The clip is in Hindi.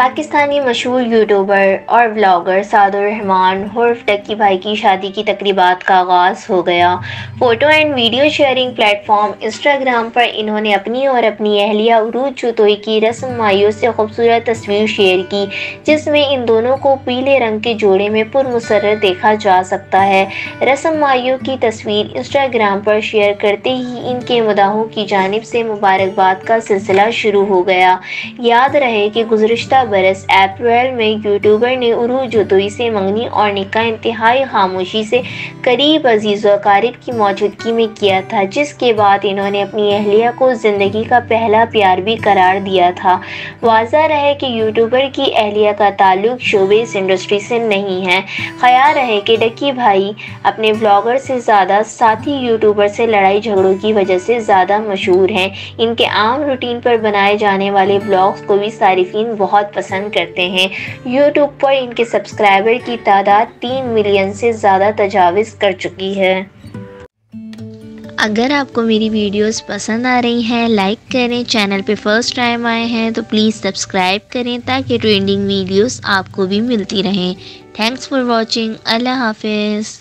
पाकिस्तानी मशहूर यूट्यूबर और व्लॉगर साद उर रहमान उर्फ डक्की भाई की शादी की तकरीबात का आगाज़ हो गया। Photo and video sharing platform Instagram पर इन्होंने अपनी और अपनी एहलिया उरूज चुतोई की रस्ममाइयों से खूबसूरत तस्वीर शेयर की, जिसमें इन दोनों को पीले रंग के जोड़े में पुरमुसर्रत देखा जा सकता है। रस्ममाइयों की तस्वीर इंस्टाग्राम पर शेयर करते ही इनके मदाहों की जानिब से मुबारकबाद का सिलसिला शुरू हो गया। याद रहे कि गुज़िश्ता बरस अप्रैल में यूट्यूबर ने उरूज जोतोई से मंगनी और निकाह इंतहाई खामोशी से करीब अजीज़ व अकारिब की मौजूदगी में किया था, जिसके बाद इन्होंने अपनी अहलिया को ज़िंदगी का पहला प्यार भी करार दिया था। वाज़ा रहे कि यूट्यूबर की अहलिया का ताल्लुक शोबे इस इंडस्ट्री से नहीं है। ख्याल रहे कि डक्की भाई अपने ब्लॉगर से ज़्यादा साथी यूट्यूबर से लड़ाई झगड़ों की वजह से ज़्यादा मशहूर हैं। इनके आम रूटीन पर बनाए जाने वाले ब्लॉग्स को भी सारिफीन बहुत पसंद करते हैं। YouTube पर इनके सब्सक्राइबर की तादाद 3 मिलियन से ज़्यादा तजाविज़ कर चुकी है। अगर आपको मेरी वीडियोस पसंद आ रही हैं, लाइक करें। चैनल पे फर्स्ट टाइम आए हैं तो प्लीज़ सब्सक्राइब करें ताकि ट्रेंडिंग वीडियोस आपको भी मिलती रहें। Thanks for watching. अल्लाह हाफिज़।